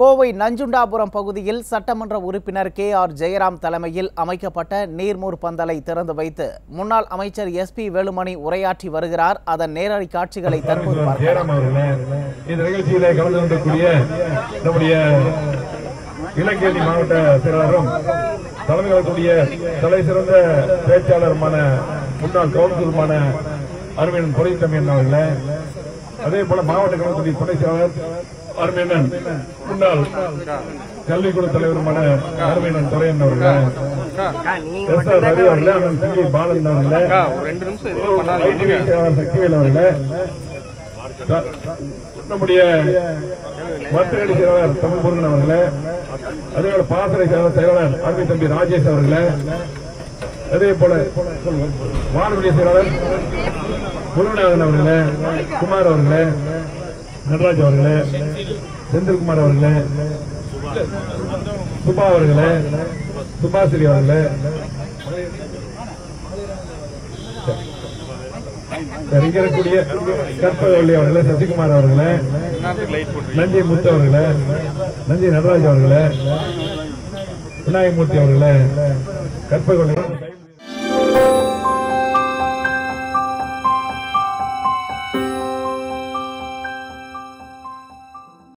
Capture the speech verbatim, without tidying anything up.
கோவை நஞ்சுண்டாபுரம் பகுதியில் சட்டமன்ற உறுப்பினர் கே ஆர் ஜெயராம் தலைமையில் அமைக்கப்பட்ட நீர்மூர் பந்தலை திறந்து வைத்து முன்னாள் அமைச்சர் எஸ் பி வேலுமணி உரையாற்றி வருகிறார். அதன் நேரடி காட்சிகளை தற்போது பார்க்கலாம். இந்த நிகழ்ச்சியிலே கலந்து கொண்டக்கூடிய நம்முடைய இலக்கியணி மாவட்ட செயலாளரும் தலைமையிடக்கூடிய தலை சிறந்த பேச்சாளருமான முன்னாள் கவுன்சிலருமான அருமையன் பொறைத்தமிழ் அவர்களே, அதே போல மாவட்ட கவுன்சிலை துணை செயலாளர் அருமையன், முன்னாள் கல்விக்குழு தலைவருமான அருமையன் துரையன் அவர்கள், எஸ் ஆர் ரவி அவர்கள், சி பாலன் அவர்கள், சக்திவேல் அவர்கள், நம்முடைய மத்திய செயலாளர் தமிழ் பொருள் அவர்களே, அதே போல பாசறை செயலாளர் அருமை தம்பி ராஜேஷ் அவர்களே, அதே போல வானொலி செயலாளர் குருநாதன் அவர்களே, குமார் அவர்களே, நடராஜ் அவர்களே, செந்தில்குமார் அவர்களே, சுபா அவர்களே, சுபாஸ்ரீ அவர்களே, இருக்கக்கூடிய கற்பகவல்லி அவர்களே, சசிகுமார் அவர்களே, நந்தி முத்து அவர்களே, நந்தி நடராஜ் அவர்களே, விநாயகமூர்த்தி அவர்களே, கற்பகவல்லி